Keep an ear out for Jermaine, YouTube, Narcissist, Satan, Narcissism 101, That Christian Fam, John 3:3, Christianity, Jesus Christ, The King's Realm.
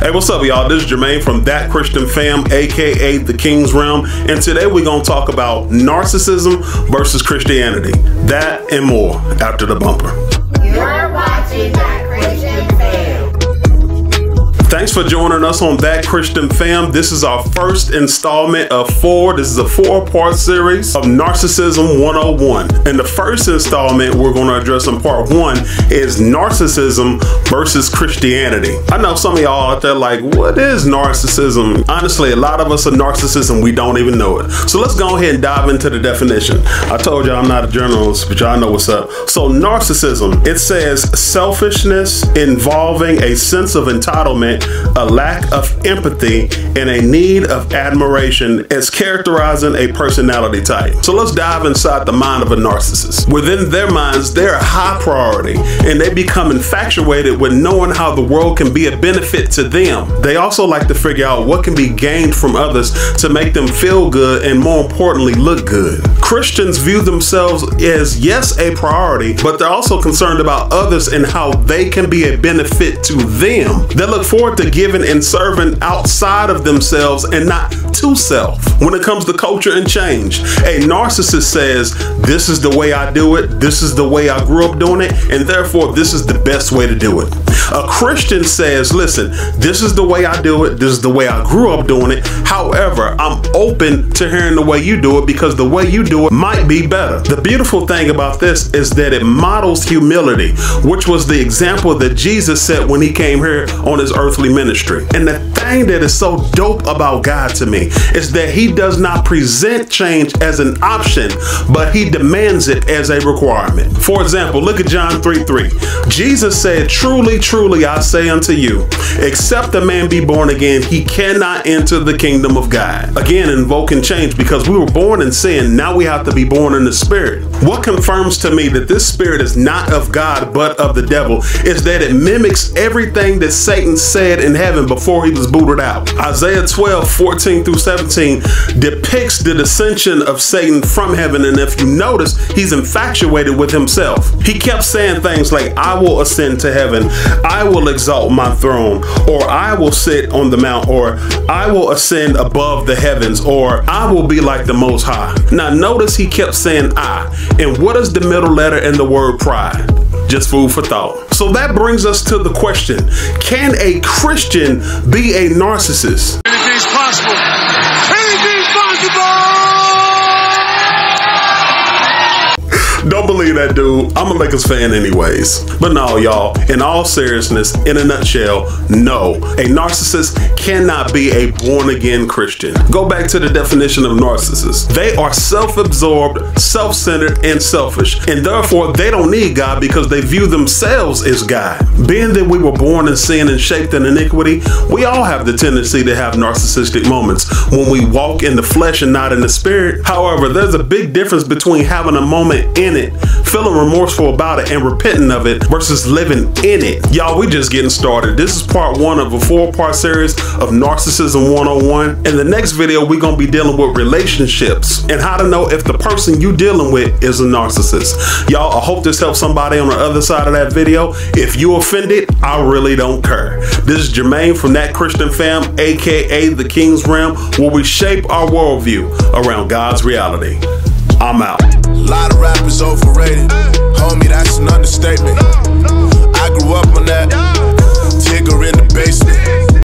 Hey, what's up, y'all? This is Jermaine from That Christian Fam, aka The King's Realm, and today we're going to talk about narcissism versus Christianity. That and more after the bumper. You're watching That Christian Fam. Thanks for joining us on That Christian Fam. This is our first installment of four. This is a four-part series of Narcissism 101. In the first installment we're going to address in part one is narcissism versus Christianity. I know some of y'all out there like, what is narcissism? Honestly, a lot of us are narcissists and we don't even know it. So let's go ahead and dive into the definition. I told y'all I'm not a journalist, but y'all know what's up. So narcissism, it says selfishness involving a sense of entitlement, a lack of empathy, and a need of admiration as characterizing a personality type. So let's dive inside the mind of a narcissist. Within their minds, they're a high priority and they become infatuated with knowing how the world can be a benefit to them. They also like to figure out what can be gained from others to make them feel good and, more importantly, look good. Christians view themselves as, yes, a priority, but they're also concerned about others and how they can be a benefit to them. They look forward to giving and serving outside of themselves and not to self. When it comes to culture and change, a narcissist says, this is the way I do it, this is the way I grew up doing it, and therefore this is the best way to do it. A Christian says, listen, this is the way I do it, this is the way I grew up doing it, however, I'm open to hearing the way you do it because the way you do it might be better. The beautiful thing about this is that it models humility, which was the example that Jesus set when he came here on his earthly ministry. And the thing that is so dope about God to me is that he does not present change as an option, but he demands it as a requirement. For example, look at John 3:3. Jesus said, truly, truly, I say unto you, except a man be born again, he cannot enter the kingdom of God. Again, invoking change, because we were born in sin, now we have to be born in the spirit. What confirms to me that this spirit is not of God, but of the devil, is that it mimics everything that Satan said in heaven before he was booted out. Isaiah 12:14 through 17 depicts the dissension of Satan from heaven, and if you notice, he's infatuated with himself. He kept saying things like, I will ascend to heaven, I will exalt my throne, or I will sit on the mount, or I will ascend above the heavens, or I will be like the Most High. Now notice he kept saying I, and what is the middle letter in the word pride? Just food for thought. So that brings us to the question, can a Christian be a narcissist? Anything's possible. Anything's possible! Don't believe that dude. I'm a Lakers fan anyways. But no, y'all, in all seriousness, in a nutshell, no. A narcissist cannot be a born-again Christian. Go back to the definition of narcissist. They are self-absorbed, self-centered, and selfish, and therefore they don't need God because they view themselves as God. Being that we were born in sin and shaped in iniquity, we all have the tendency to have narcissistic moments when we walk in the flesh and not in the spirit. However, there's a big difference between having a moment in it, feeling remorseful about it, and repenting of it versus living in it. Y'all, we just getting started. This is part one of a four-part series of Narcissism 101. In the next video, we're going to be dealing with relationships and how to know if the person you're dealing with is a narcissist. Y'all, I hope this helps somebody on the other side of that video. If you offended, I really don't care. This is Jermaine from That Christian Fam, aka The King's Realm, where we shape our worldview around God's reality. I'm out. A lot of rappers overrated. Homie, that's an understatement. I grew up on that. Tigger in the basement.